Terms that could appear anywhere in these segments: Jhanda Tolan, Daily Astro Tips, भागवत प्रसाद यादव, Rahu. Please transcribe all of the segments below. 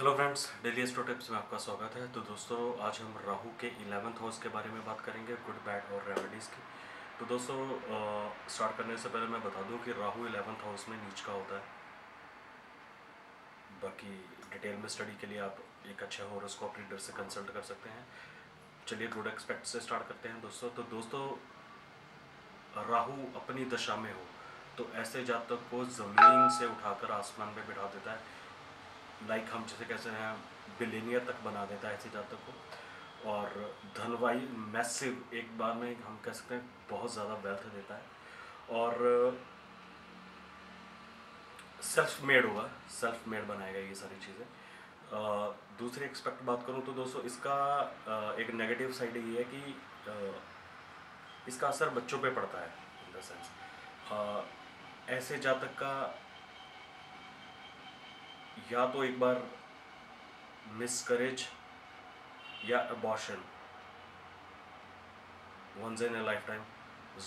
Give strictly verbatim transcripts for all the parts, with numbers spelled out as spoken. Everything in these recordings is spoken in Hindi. Hello friends, daily astro tips में आपका स्वागत है। तो दोस्तों, आज हम राहु के इलेवंथ हाउस के बारे में बात करेंगे, गुड बैड और रेमेडीज़ की। तो दोस्तों, स्टार्ट करने से पहले मैं बता दूं कि राहु इलेवंथ हाउस में नीच का होता है। बाकी डिटेल में स्टडी के लिए आप एक अच्छे होरोस्कोप रीडर से कंसल्ट कर सकते हैं। चलिए गुड एस्पेक्ट से स्टार्ट करते हैं दोस्तों। तो दोस्तों, राहु अपनी दशा में हो तो ऐसे जातक को ज़मीन से उठाकर आसमान में बिठा देता है। लाइक like हम जैसे कैसे हैं, बिलियनियर तक बना देता है ऐसे जातक को। और धनवाई मैसिव, एक बार में हम कह सकते हैं बहुत ज़्यादा वेल्थ देता है। और सेल्फ मेड होगा, सेल्फ मेड बनाएगा ये सारी चीज़ें। दूसरी एक्सपेक्ट बात करूँ तो दोस्तों, इसका एक नेगेटिव साइड ये है कि इसका असर बच्चों पे पड़ता है। इन द सेंस, ऐसे जातक का या तो एक बार मिसकरेज या abortion once in a life time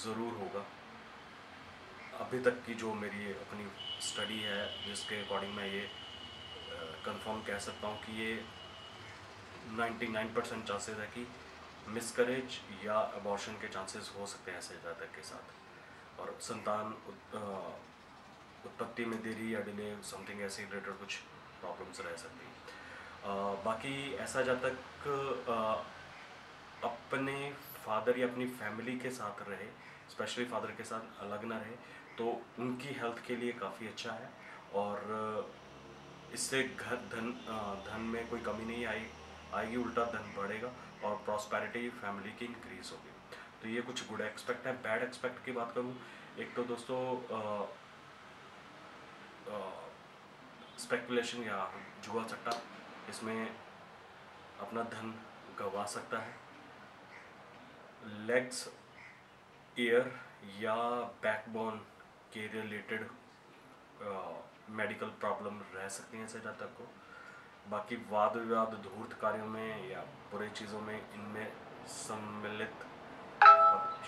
ज़रूर होगा। अभी तक की जो मेरी अपनी स्टडी है, जिसके अकॉर्डिंग मैं ये कंफर्म कह सकता हूँ कि ये निन्यानवे परसेंट चांसेस है कि मिसकरेज या अबॉर्शन के चांसेस हो सकते हैं ऐसे जातक के साथ। और संतान उत, आ, उत्पत्ति में देरी या डिले, समथिंग ऐसे रिलेटेड कुछ प्रॉब्लम्स रह सकती हैं। बाकी ऐसा जातक अपने फादर या अपनी फैमिली के साथ रहे, स्पेशली फादर के साथ अलग ना रहे, तो उनकी हेल्थ के लिए काफ़ी अच्छा है। और इससे घर धन धन में कोई कमी नहीं आई आएगी, उल्टा धन बढ़ेगा और प्रॉस्पेरिटी फैमिली की इंक्रीज होगी। तो ये कुछ गुड एक्सपेक्ट है। बैड एक्सपेक्ट की बात करूँ, एक तो दोस्तों स्पेकुलेशन uh, या जुआ सट्टा, इसमें अपना धन गंवा सकता है। लेग्स, ईयर या बैकबोन के रिलेटेड मेडिकल प्रॉब्लम रह सकती हैं ऐसे जातक को। बाकी वाद विवाद, धूर्त कार्यों में या बुरे चीज़ों में, इनमें सम्मिलित,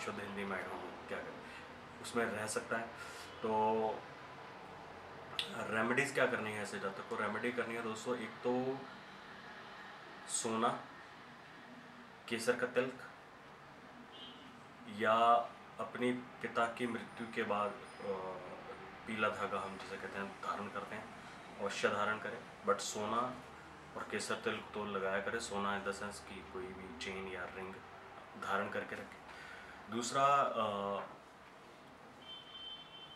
शुद्ध हिंदी में क्या करें, उसमें रह सकता है। तो रेमेडीज़ क्या करनी है ऐसे जातक को? रेमेडी करनी है दोस्तों, एक तो सोना, केसर का तिलक या अपने पिता की मृत्यु के बाद पीला धागा, हम जिसे कहते हैं, धारण करते हैं। अवश्य धारण करें, बट सोना और केसर तिलक तो लगाया करें। सोना इन द सेंस की कोई भी चेन या रिंग धारण करके रखें। दूसरा,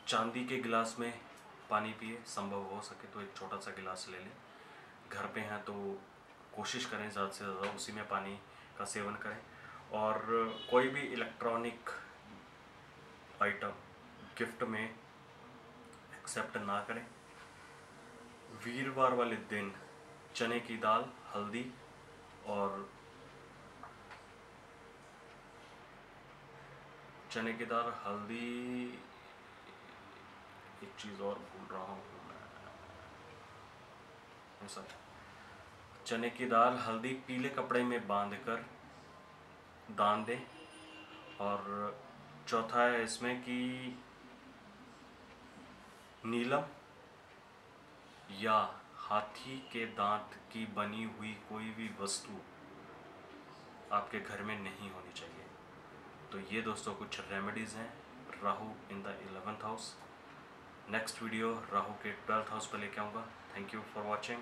चांदी के गिलास में पानी पिए, संभव हो सके तो एक छोटा सा गिलास ले लें। घर पे हैं तो कोशिश करें ज़्यादा से ज़्यादा उसी में पानी का सेवन करें। और कोई भी इलेक्ट्रॉनिक आइटम गिफ्ट में एक्सेप्ट ना करें। वीरवार वाले दिन चने की दाल, हल्दी और चने की दाल हल्दी एक चीज़ और भूल रहा हूँ मैं, सर चने की दाल हल्दी पीले कपड़े में बांधकर दान दें। और चौथा है इसमें कि नीलम या हाथी के दांत की बनी हुई कोई भी वस्तु आपके घर में नहीं होनी चाहिए। तो ये दोस्तों कुछ रेमेडीज़ हैं, Rahu in the eleventh house. Next video Rahu के ट्वेल्थ हाउस पर लेके आऊँगा। Thank you for watching.